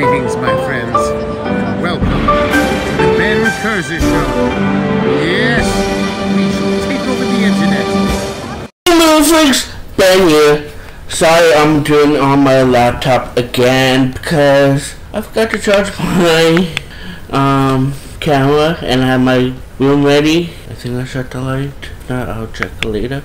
Greetings, my friends. Welcome to the Ben Kerzer Show. Yes, we shall take over the internet. Hey, little freaks! Ben here. Sorry I'm doing it on my laptop again because I forgot to charge my camera and I have my room ready. I think I shut the light. No, I'll check later.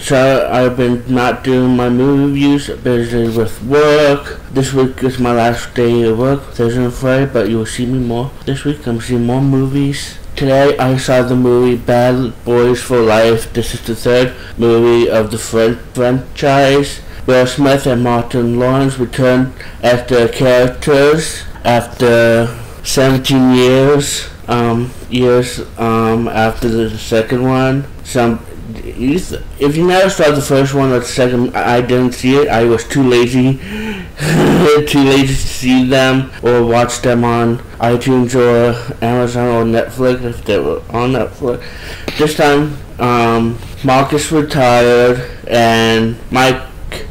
So I've been not doing my movie reviews, busy with work. This week is my last day of work, Thursday and Friday, but you'll see me more this week. I'm seeing more movies. Today I saw the movie Bad Boys for Life. This is the third movie of the franchise. Will Smith and Martin Lawrence return as their characters after 17 years. After the second one. If you never saw the first one or the second, I didn't see it. I was too lazy, to see them or watch them on iTunes or Amazon or Netflix if they were on Netflix. This time, Marcus retired and Mike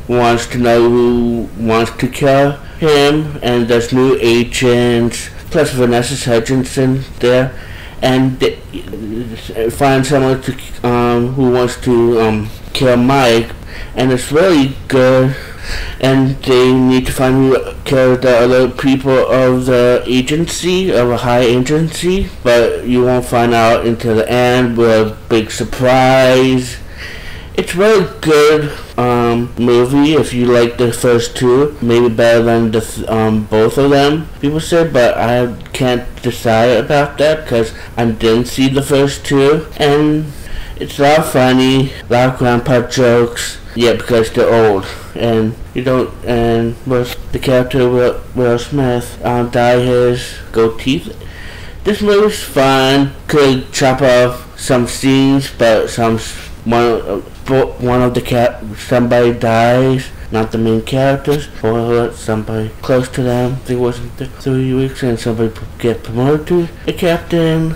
wants to know who wants to kill him, and there's new agents plus Vanessa Hudgens there, and they find someone to, who wants to kill Mike, and it's really good, and they need to find who killed the other people of the agency, of a high agency, but you won't find out until the end with a big surprise. It's a really good movie if you like the first two, maybe better than the both of them, people said, but I can't decide about that because I didn't see the first two, and it's a lot of funny, a lot of grandpa jokes, yeah, because they're old, and you don't, and the character Will Smith dye his gold teeth. This movie's fun, could chop off some scenes, but somebody dies, not the main characters, or somebody close to them. It wasn't 3 weeks, and somebody get promoted to a captain.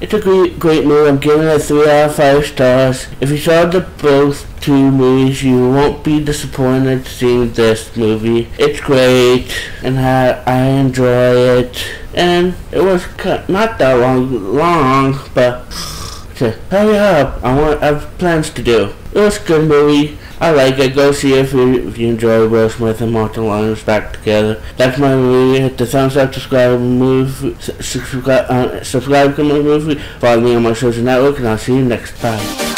It's a great movie. I'm giving it 3 out of 5 stars. If you saw the both two movies, you won't be disappointed seeing this movie. It's great, and I enjoy it. And it was not that long, but. Hurry up! I have plans to do. It was a good movie. I like it. Go see it if you enjoy Will Smith and Martin Lawrence back together. That's my movie. Hit the thumbs up, subscribe to my movie, follow me on my social network, and I'll see you next time.